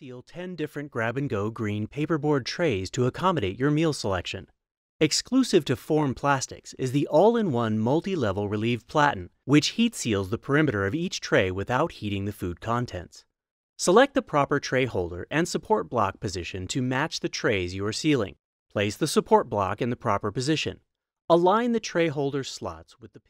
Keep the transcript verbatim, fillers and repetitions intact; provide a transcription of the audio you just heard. seal ten different grab-and-go green paperboard trays to accommodate your meal selection. Exclusive to Form Plastics is the all-in-one multi-level relief platen, which heat seals the perimeter of each tray without heating the food contents. Select the proper tray holder and support block position to match the trays you are sealing. Place the support block in the proper position. Align the tray holder slots with the